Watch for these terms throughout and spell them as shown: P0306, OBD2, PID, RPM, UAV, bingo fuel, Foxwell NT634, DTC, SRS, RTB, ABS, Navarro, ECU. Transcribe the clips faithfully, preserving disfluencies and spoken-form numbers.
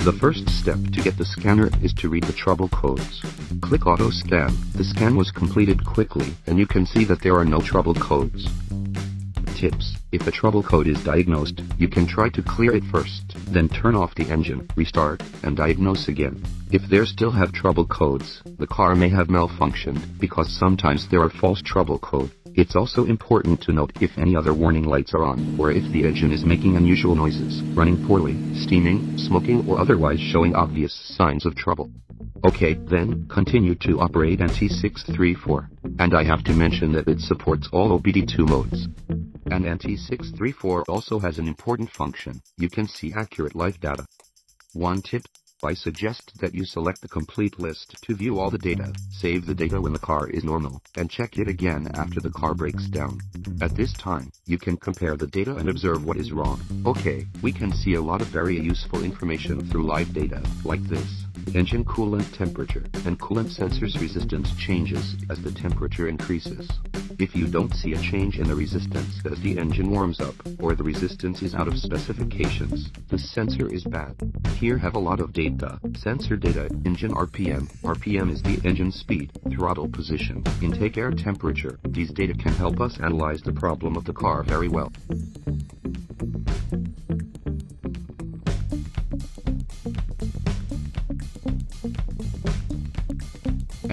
The first step to get the scanner is to read the trouble codes. Click Auto Scan. The scan was completed quickly, and you can see that there are no trouble codes. Tips: if a trouble code is diagnosed, you can try to clear it first, then turn off the engine, restart, and diagnose again. If there still have trouble codes, the car may have malfunctioned, because sometimes there are false trouble codes. It's also important to note if any other warning lights are on, or if the engine is making unusual noises, running poorly, steaming, smoking, or otherwise showing obvious signs of trouble. Okay, then, continue to operate N T six three four. And I have to mention that it supports all O B D two modes. And N T six three four also has an important function: you can see accurate life data. One tip: I suggest that you select the complete list to view all the data, save the data when the car is normal, and check it again after the car breaks down. At this time, you can compare the data and observe what is wrong. Okay, we can see a lot of very useful information through live data, like this: engine coolant temperature, and coolant sensors resistance changes as the temperature increases. If you don't see a change in the resistance as the engine warms up, or the resistance is out of specifications, the sensor is bad. Here have a lot of data. Sensor data: engine R P M, R P M is the engine speed, throttle position, intake air temperature. These data can help us analyze the problem of the car very well.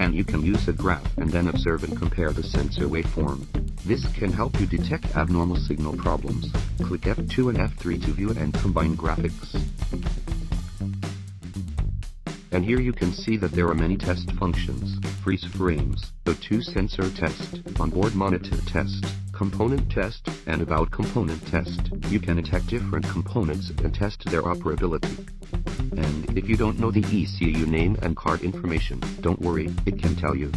And you can use a graph and then observe and compare the sensor waveform. This can help you detect abnormal signal problems. Click F two and F three to view it and combine graphics. And here you can see that there are many test functions: freeze frames, O two sensor test, onboard monitor test, component test, and about component test. You can detect different components and test their operability. And if you don't know the E C U name and card information, don't worry, it can tell you.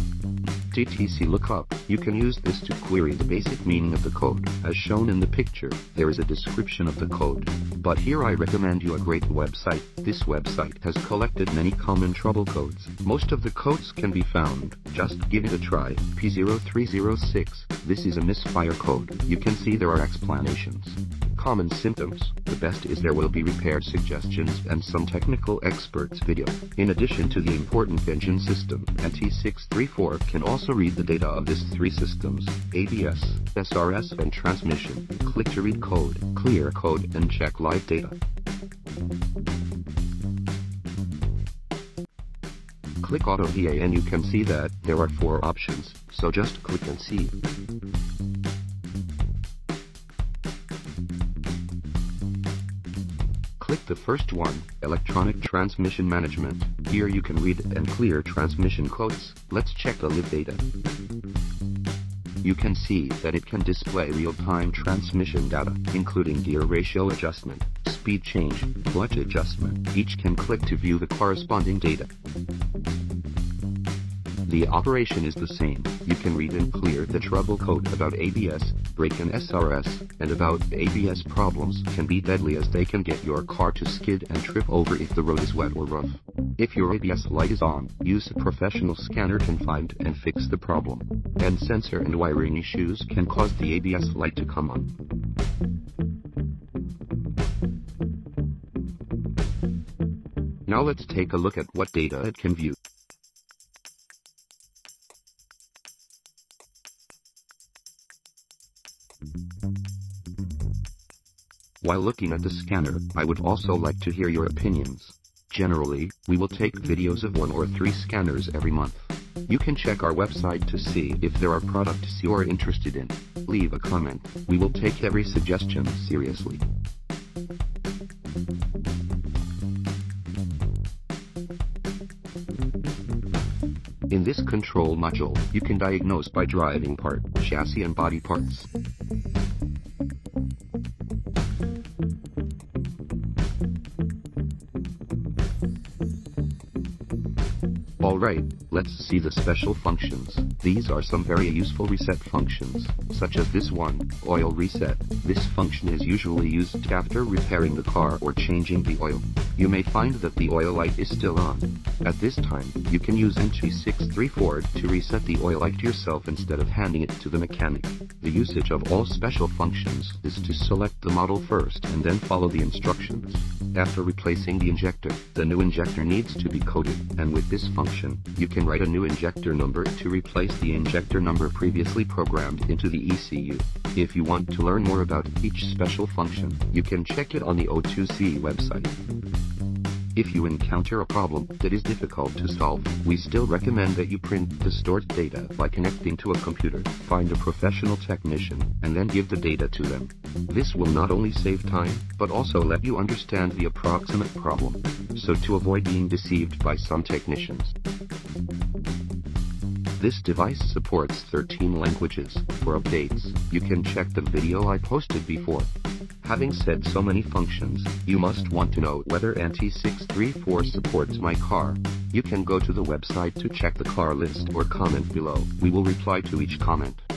D T C lookup: you can use this to query the basic meaning of the code. As shown in the picture, there is a description of the code. But here I recommend you a great website. This website has collected many common trouble codes. Most of the codes can be found. Just give it a try. P zero three zero six, this is a misfire code. You can see there are explanations. Common symptoms: the best is there will be repair suggestions and some technical experts video. In addition to the important engine system, N T six three four can also read the data of these three systems: A B S, S R S, and transmission. Click to read code, clear code, and check live data. Click Auto V A and you can see that there are four options, so just click and see. Click the first one, Electronic Transmission Management. Here you can read and clear transmission codes. Let's check the live data. You can see that it can display real-time transmission data, including gear ratio adjustment, speed change, clutch adjustment. Each can click to view the corresponding data. The operation is the same. You can read and clear the trouble code about A B S, brake and S R S, and about A B S problems can be deadly as they can get your car to skid and trip over if the road is wet or rough. If your A B S light is on, use a professional scanner can find and fix the problem. And sensor and wiring issues can cause the A B S light to come on. Now let's take a look at what data it can view. While looking at the scanner, I would also like to hear your opinions. Generally, we will take videos of one or three scanners every month. You can check our website to see if there are products you are interested in. Leave a comment. We will take every suggestion seriously. In this control module, you can diagnose by driving part, chassis, and body parts. Alright, let's see the special functions. These are some very useful reset functions, such as this one, oil reset. This function is usually used after repairing the car or changing the oil. You may find that the oil light is still on. At this time, you can use N T six three four to reset the oil light yourself instead of handing it to the mechanic. The usage of all special functions is to select the model first and then follow the instructions. After repairing replacing the injector. The new injector needs to be coded, and with this function, you can write a new injector number to replace the injector number previously programmed into the E C U. If you want to learn more about each special function, you can check it on the O two C website. If you encounter a problem that is difficult to solve, we still recommend that you print the stored data by connecting to a computer, find a professional technician, and then give the data to them. This will not only save time, but also let you understand the approximate problem, so to avoid being deceived by some technicians. This device supports thirteen languages. For updates, you can check the video I posted before. Having said so many functions, you must want to know whether N T six three four supports my car. You can go to the website to check the car list or comment below. We will reply to each comment.